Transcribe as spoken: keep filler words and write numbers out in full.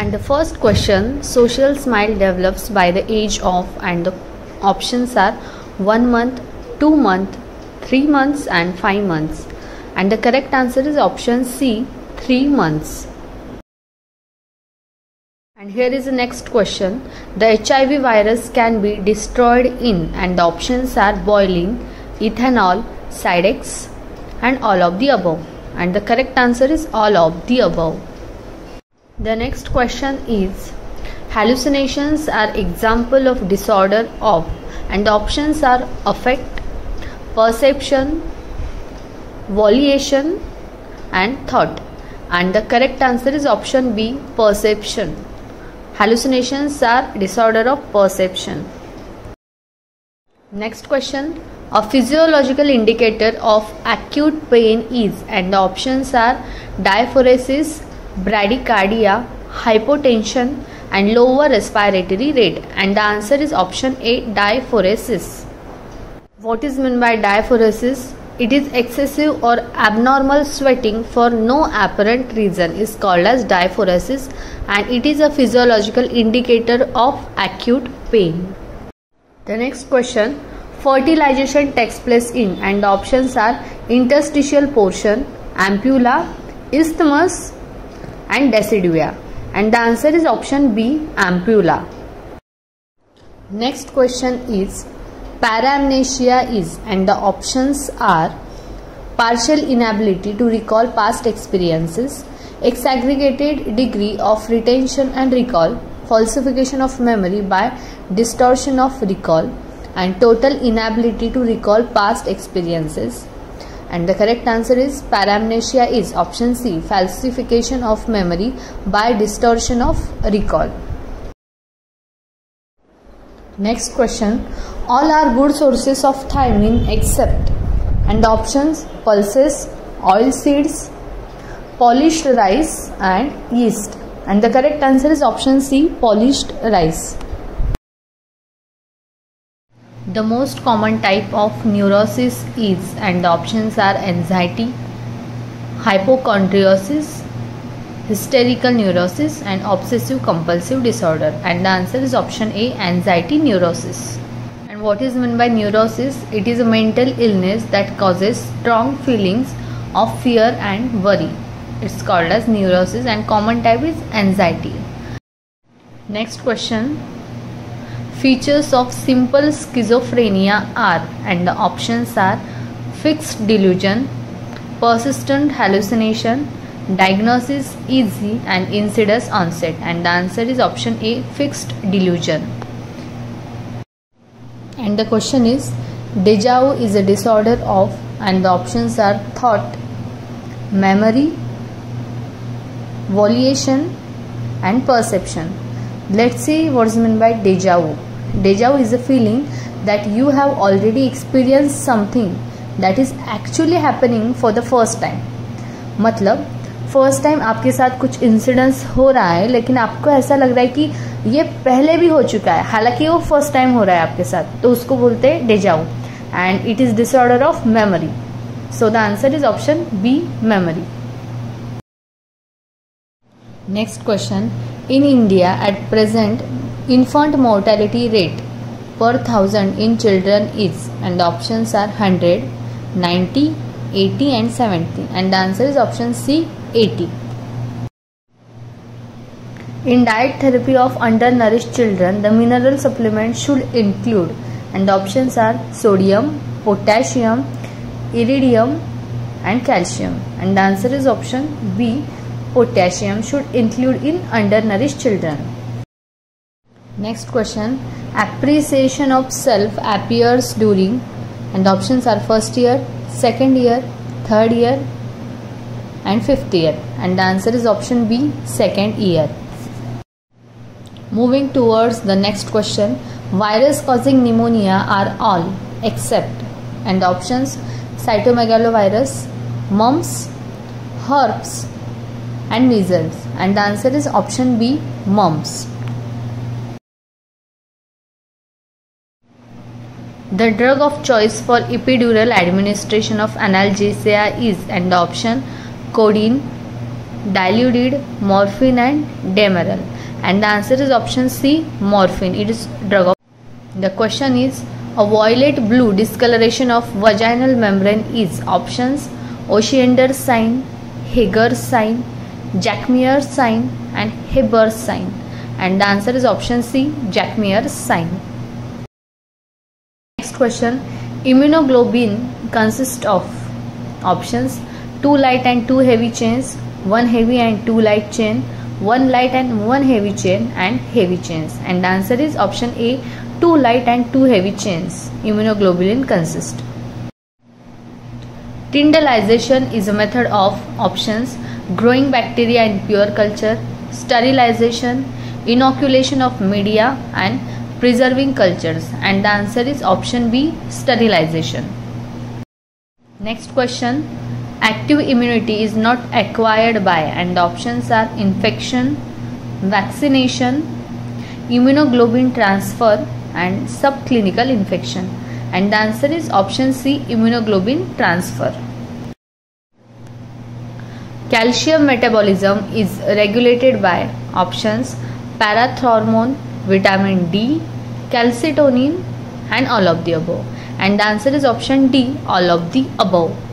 And the first question, social smile develops by the age of, and the options are one month, two months, three months and five months. And the correct answer is option C, three months. And here is the next question. The H I V virus can be destroyed in, and the options are boiling, ethanol, Cydex and all of the above. And the correct answer is all of the above. The next question is, hallucinations are example of disorder of, and the options are affect, perception, volition and thought. And the correct answer is option B, perception. Hallucinations are disorder of perception. Next question. A physiological indicator of acute pain is, and the options are diaphoresis, bradycardia, hypotension and lower respiratory rate. And the answer is option A, diaphoresis. What is meant by diaphoresis? It is excessive or abnormal sweating for no apparent reason is called as diaphoresis, and it is a physiological indicator of acute pain. The next question. Fertilization takes place in, and the options are interstitial portion, ampulla, isthmus and decidua. And the answer is option B, ampulla. Next question is, paramnesia is, and the options are partial inability to recall past experiences, exaggregated degree of retention and recall, falsification of memory by distortion of recall, and total inability to recall past experiences. And the correct answer is paramnesia is option C, falsification of memory by distortion of recall. Next question. All are good sources of thiamine except, and the options pulses, oil seeds, polished rice and yeast. And the correct answer is option C, polished rice. The most common type of neurosis is, and the options are anxiety, hypochondriasis, hysterical neurosis and obsessive compulsive disorder. And the answer is option A, anxiety neurosis. And what is meant by neurosis? It is a mental illness that causes strong feelings of fear and worry. It's called as neurosis, and common type is anxiety. Next question. Features of simple schizophrenia are, and the options are fixed delusion, persistent hallucination, diagnosis easy and insidious onset. And the answer is option A, fixed delusion. And the question is, déjà vu is a disorder of, and the options are thought, memory, volition and perception. Let's see what is meant by déjà vu. Déjà vu is a feeling that you have already experienced something that is actually happening for the first time. मतलब first time आपके साथ कुछ incidents हो रहा है, लेकिन आपको ऐसा लग रहा है कि ये पहले भी हो चुका है, हालांकि वो first time हो रहा है आपके साथ, तो उसको बोलते हैं déjà vu. And it is disorder of memory. So the answer is option B, memory. Next question. In India, at present, infant mortality rate per thousand in children is, and the options are one hundred, ninety, eighty and seventy. And the answer is option C, eighty. In diet therapy of undernourished children, the mineral supplement should include, and the options are sodium, potassium, iridium and calcium. And the answer is option B, potassium should include in undernourished children. Next question. Appreciation of self appears during, and the options are first year, second year, third year and fifth year. And the answer is option B, second year. Moving towards the next question. Virus causing pneumonia are all except, and the options cytomegalovirus, mumps, herpes and measles. And the answer is option B, mumps. The drug of choice for epidural administration of analgesia is, and the option codeine, diluted morphine and Demerol, and the answer is option C, morphine. It is drug of. The question is, a violet blue discoloration of vaginal membrane is options Hegar's sign, Hegar's sign, Jacquemier's sign and Hebert's sign, and the answer is option C, Jacquemier's sign. Next question, immunoglobulin consists of options two light and two heavy chains, one heavy and two light chain, one light and one heavy chain and heavy chains, and the answer is option A, two light and two heavy chains immunoglobulin consist. Tyndallization is a method of options growing bacteria in pure culture, sterilization, inoculation of media and preserving cultures, and the answer is option B, sterilization. Next question, active immunity is not acquired by, and the options are infection, vaccination, immunoglobulin transfer and subclinical infection, and the answer is option C, immunoglobulin transfer. Calcium metabolism is regulated by options parathormone, vitamin D, calcitonin and all of the above, and the answer is option D, all of the above.